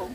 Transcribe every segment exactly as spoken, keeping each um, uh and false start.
cũng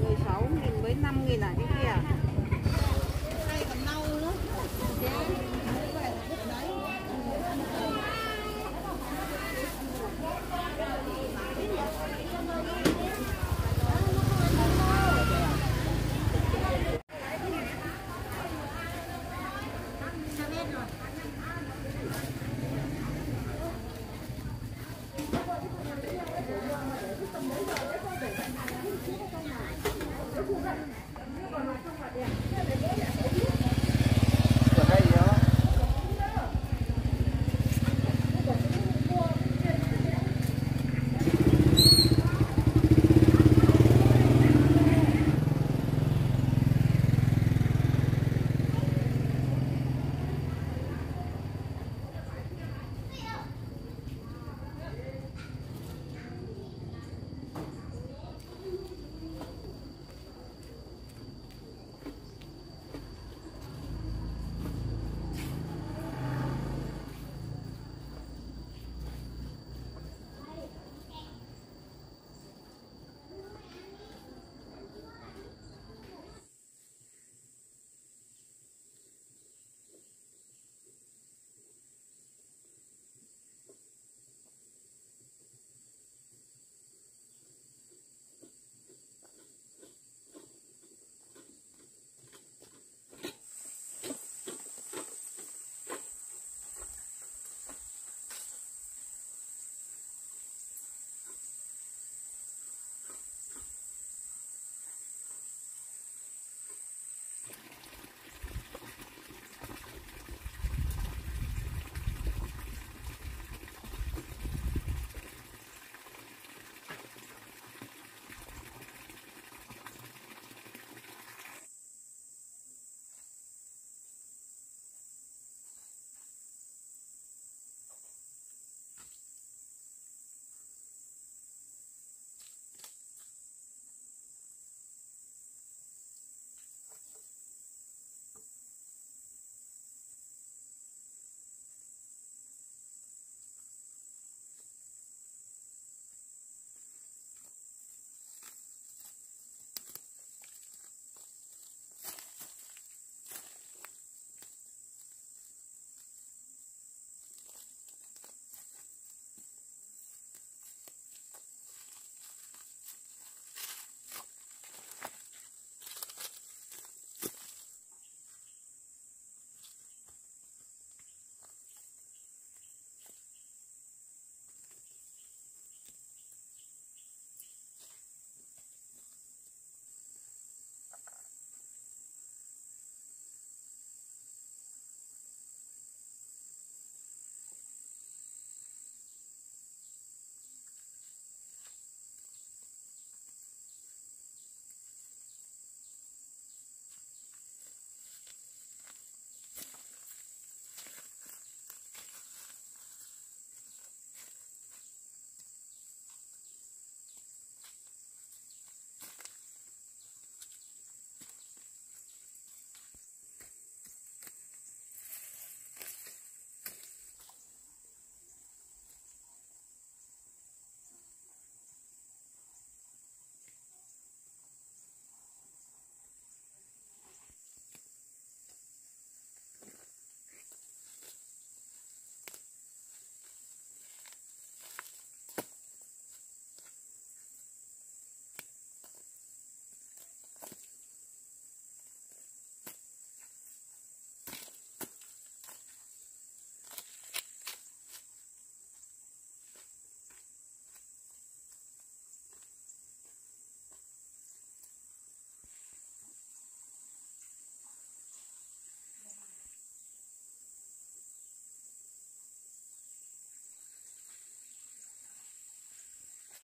Người sáu nghìn với năm nghìn này.